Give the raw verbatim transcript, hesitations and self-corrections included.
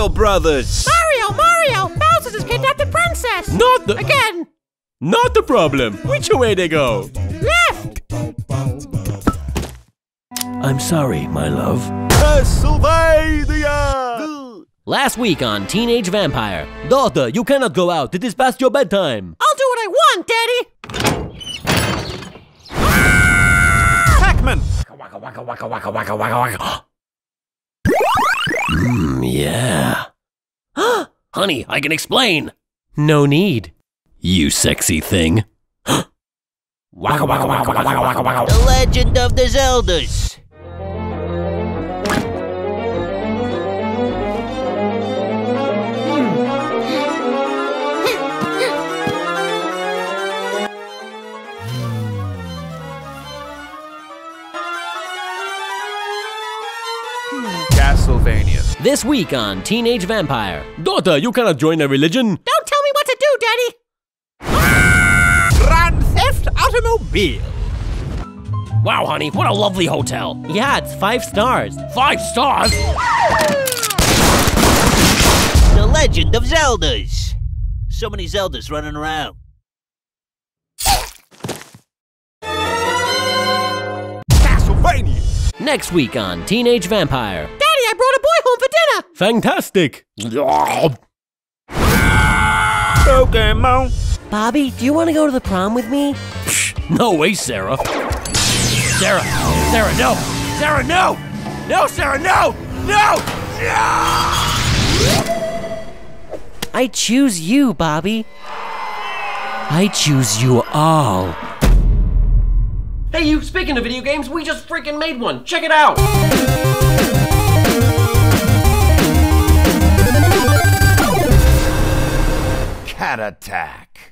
Mario Brothers. Mario, Mario, Bowser just kidnapped the princess. Not the again. Not the problem. Which way they go? Left. I'm sorry, my love. Castlevania. Last week on Teenage Vampire Daughter, you cannot go out. It is past your bedtime. I'll do what I want, Daddy. Ah! Pacman. Waka waka waka waka waka waka. Mmm, yeah. Honey, I can explain. No need. You sexy thing. Waka waka waka waka waka waka. The Legend of the Zeldas. This week on Teenage Vampire. Daughter, you cannot join a religion. Don't tell me what to do, Daddy. Ah! Grand Theft Automobile. Wow, honey, what a lovely hotel. Yeah, it's five stars. Five stars? The Legend of Zeldas. So many Zeldas running around. Castlevania. Next week on Teenage Vampire. I brought a boy home for dinner! Fantastic! Pokemon! Bobby, do you want to go to the prom with me? Psh, no way, Sarah! Sarah! Sarah, no! Sarah, no! No, Sarah, no! No! No! I choose you, Bobby. I choose you all. Hey, you, speaking of video games, we just freaking made one. Check it out! KatataK.